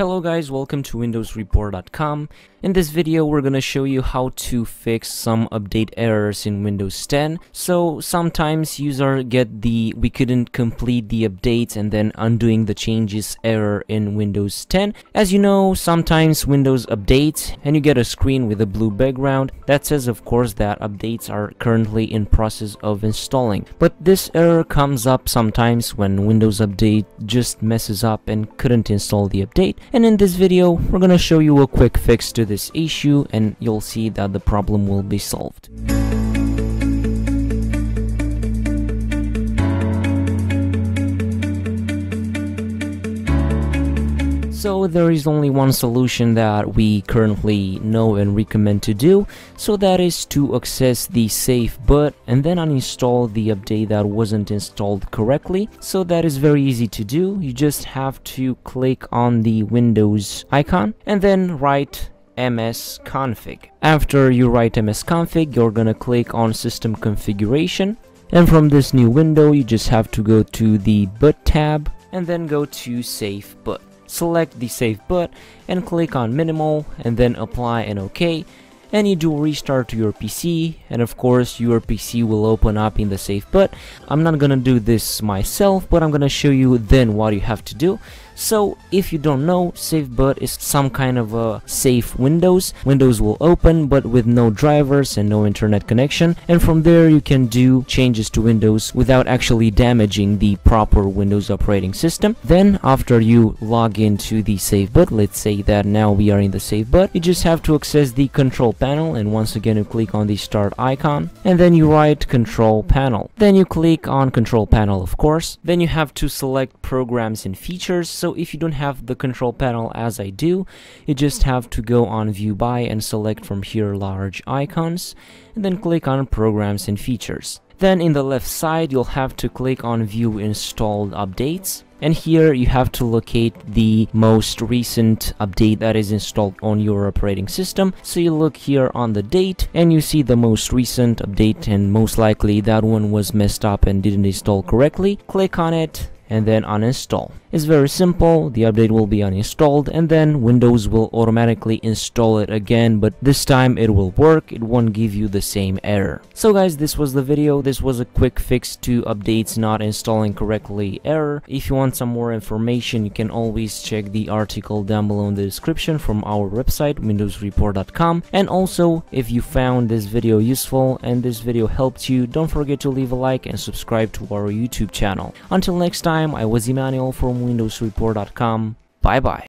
Hello guys, welcome to windowsreport.com. In this video we're gonna show you how to fix some update errors in Windows 10. So sometimes users get the "we couldn't complete the updates" and then "undoing the changes" error in Windows 10. As you know, sometimes Windows updates and you get a screen with a blue background that says, of course, that updates are currently in process of installing. But this error comes up sometimes when Windows Update just messes up and couldn't install the update. And in this video, we're gonna show you a quick fix to this issue, and you'll see that the problem will be solved. So there is only one solution that we currently know and recommend to do, so that is to access the save boot and then uninstall the update that wasn't installed correctly. So that is very easy to do. You just have to click on the Windows icon and then write msconfig. After you write msconfig, you're gonna click on System Configuration, and from this new window you just have to go to the boot tab and then go to save boot. Select the save boot and click on minimal and then apply and OK, and you do restart to your PC, and of course your PC will open up in the save boot. I'm not gonna do this myself, but I'm gonna show you then what you have to do. So if you don't know, save boot is some kind of a safe Windows. Windows will open but with no drivers and no internet connection, and from there you can do changes to Windows without actually damaging the proper Windows operating system. Then after you log into the save boot, let's say that now we are in the save boot, you just have to access the control panel, and once again you click on the start icon and then you write control panel. Then you click on control panel, of course. Then you have to select programs and features. So if you don't have the control panel as I do, you just have to go on view by and select from here large icons and then click on programs and features. Then in the left side you'll have to click on view installed updates, and here you have to locate the most recent update that is installed on your operating system. So you look here on the date and you see the most recent update, and most likely that one was messed up and didn't install correctly. Click on it and then uninstall. It's very simple. The update will be uninstalled and then Windows will automatically install it again, but this time it will work. It won't give you the same error. So guys, this was the video. This was a quick fix to updates not installing correctly error. If you want some more information, you can always check the article down below in the description from our website windowsreport.com. And also, if you found this video useful and this video helped you, don't forget to leave a like and subscribe to our YouTube channel. Until next time, I was Emmanuel from windowsreport.com. Bye bye.